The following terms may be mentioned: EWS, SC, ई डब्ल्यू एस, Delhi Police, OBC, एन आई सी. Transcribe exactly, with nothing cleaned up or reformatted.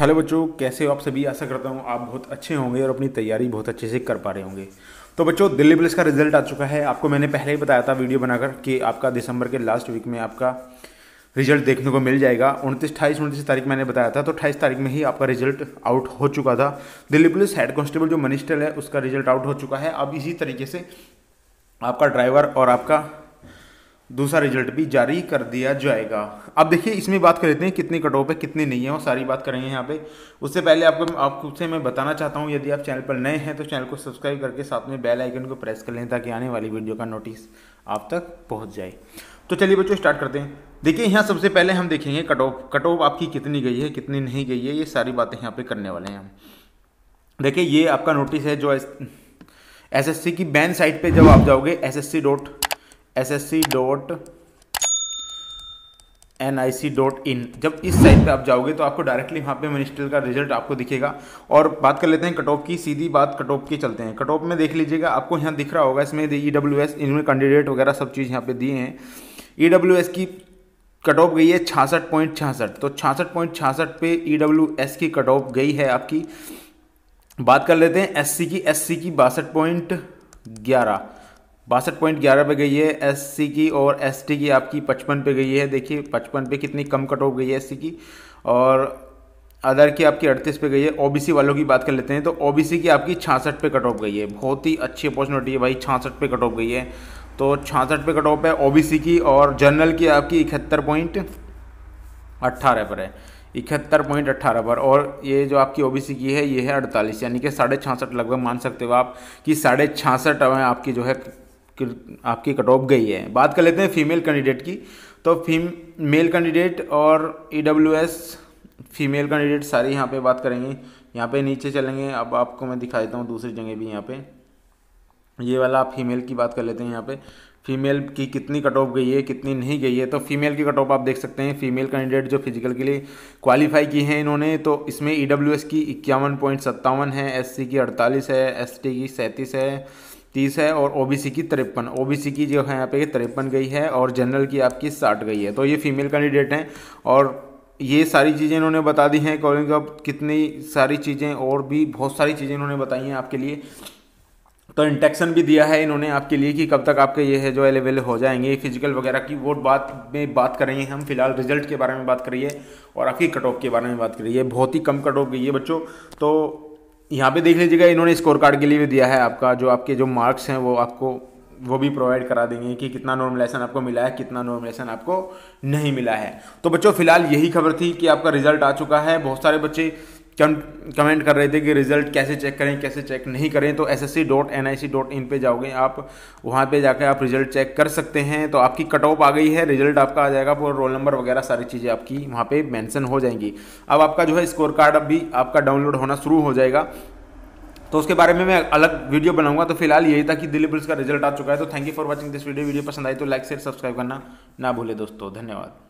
Hello बच्चों, कैसे हो आप सभी। आशा करता हूँ आप बहुत अच्छे होंगे और अपनी तैयारी बहुत अच्छे से कर पा रहे होंगे। तो बच्चों, दिल्ली पुलिस का रिजल्ट आ चुका है। आपको मैंने पहले ही बताया था वीडियो बनाकर कि आपका दिसंबर के लास्ट वीक में आपका रिजल्ट देखने को मिल जाएगा। उनतीस अट्ठाईस उनतीस तारीख मैंने बताया था, तो अट्ठाईस तारीख में ही आपका रिजल्ट आउट हो चुका था। दिल्ली पुलिस हेड कांस्टेबल जो मनिस्टर है उसका रिजल्ट आउट हो चुका है। अब इसी तरीके से आपका ड्राइवर और आपका दूसरा रिजल्ट भी जारी कर दिया जाएगा। अब देखिए, इसमें बात कर लेते हैं कितनी कट ऑफ है कितनी नहीं है, वो सारी बात करेंगे यहाँ पे। उससे पहले आपको आपको से मैं बताना चाहता हूँ, यदि आप चैनल पर नए हैं तो चैनल को सब्सक्राइब करके साथ में बेल आइकन को प्रेस कर लें ताकि आने वाली वीडियो का नोटिस आप तक पहुँच जाए। तो चलिए बच्चों, स्टार्ट करते हैं। देखिए, यहाँ सबसे पहले हम देखेंगे कट ऑफ कट ऑफ आपकी कितनी गई है कितनी नहीं गई है, ये सारी बातें यहाँ पर करने वाले हैं हम। देखिए, ये आपका नोटिस है जो एस एस सी की बैन साइट पर जब आप जाओगे S S C dot S S C dot एन आई सी dot in, जब इस साइट पे आप जाओगे तो आपको डायरेक्टली वहाँ पे मिनिस्ट्रियल का रिजल्ट आपको दिखेगा। और बात कर लेते हैं कट ऑफ की, सीधी बात कट ऑफ की चलते हैं। कट ऑफ में देख लीजिएगा, आपको यहाँ दिख रहा होगा इसमें ई डब्ल्यू एस इनमें कैंडिडेट वगैरह सब चीज़ यहाँ पे दिए हैं। ई डब्ल्यू एस की कट ऑफ गई है छियासठ पॉइंट छियासठ, तो छियासठ पॉइंट छियासठ पे ई डब्ल्यू एस की कट ऑफ गई है आपकी। बात कर लेते हैं एस सी की, एस सी की बासठ पॉइंट ग्यारह बासठ पॉइंट ग्यारह पे गई है एससी की, और एसटी की आपकी पचपन पे गई है। देखिए, पचपन पे कितनी कम कट ऑफ गई है एससी की, और अदर की आपकी अड़तीस पे गई है। ओबीसी वालों की बात कर लेते हैं तो ओबीसी की आपकी छियासठ पे कट ऑफ गई है। बहुत ही अच्छी अपॉर्चुनिटी है भाई, छियासठ पे कट ऑफ गई है, तो छियासठ पे कट ऑफ है ओबीसी की। और जनरल की आपकी इकहत्तर पॉइंट अट्ठारह पर है, इकहत्तर पॉइंट अट्ठारह पर। और ये जो आपकी ओबीसी की है ये है अड़तालीस, यानी कि साढ़े छियासठ लगभग मान सकते हो आप कि साढ़े छियासठ आपकी जो है आपकी कट ऑफ गई है। बात कर लेते हैं फीमेल कैंडिडेट की, तो फीमेल कैंडिडेट और ईडब्ल्यूएस फीमेल कैंडिडेट सारी यहाँ पे बात करेंगे। यहाँ पे नीचे चलेंगे, अब आपको मैं दिखा देता हूँ दूसरी जगह भी। यहाँ पे ये वाला फीमेल की बात कर लेते हैं। यहाँ पे फीमेल की कितनी कट ऑफ गई है कितनी नहीं गई है, तो फीमेल की कट ऑफ आप देख सकते हैं। फीमेल कैंडिडेट जो फिजिकल के लिए क्वालिफाई की हैं इन्होंने, तो इसमें ईडब्ल्यूएस की इक्यावन पॉइंट सत्तावन है, एससी की अड़तालीस है, एसटी की सैंतीस है तीस है, और ओबीसी की तिरपन ओबीसी की जो है यहाँ पे तिरपन गई है, और जनरल की आपकी साठ गई है। तो ये फीमेल कैंडिडेट हैं, और ये सारी चीज़ें इन्होंने बता दी हैं कॉलेज अब कितनी सारी चीज़ें, और भी बहुत सारी चीज़ें इन्होंने बताई हैं आपके लिए। तो इंटेक्शन भी दिया है इन्होंने आपके लिए कि कब तक आपके ये है जो अवेलेबल हो जाएंगे फिजिकल वगैरह की, वो बात में बात कर रहे हैं हम। फिलहाल रिजल्ट के बारे में बात करिए और आपकी कट ऑफ के बारे में बात करिए। बहुत ही कम कट ऑफ गई है बच्चों, तो यहाँ पे देख लीजिएगा इन्होंने स्कोर कार्ड के लिए भी दिया है आपका, जो आपके जो मार्क्स हैं वो आपको वो भी प्रोवाइड करा देंगे कि कितना नॉर्मलाइजेशन आपको मिला है कितना नॉर्मलाइजेशन आपको नहीं मिला है। तो बच्चों, फिलहाल यही खबर थी कि आपका रिजल्ट आ चुका है। बहुत सारे बच्चे कम कमेंट कर रहे थे कि रिजल्ट कैसे चेक करें कैसे चेक नहीं करें, तो S S C dot एन आई सी dot in पर जाओगे आप, वहाँ पर जाकर आप रिजल्ट चेक कर सकते हैं। तो आपकी कट ऑफ आ गई है, रिजल्ट आपका आ जाएगा, पूरा रोल नंबर वगैरह सारी चीज़ें आपकी वहाँ पे मेंशन हो जाएंगी। अब आपका जो है स्कोर कार्ड अब भी आपका डाउनलोड होना शुरू हो जाएगा, तो उसके बारे में मैं अलग वीडियो बनाऊंगा। तो फिलहाल यही था कि दिल्ली पुलिस का रिजल्ट आ चुका है। तो thank you for watching this video video पसंद आई तो लाइक शेयर सब्सक्राइब करना ना भूले दोस्तों। धन्यवाद।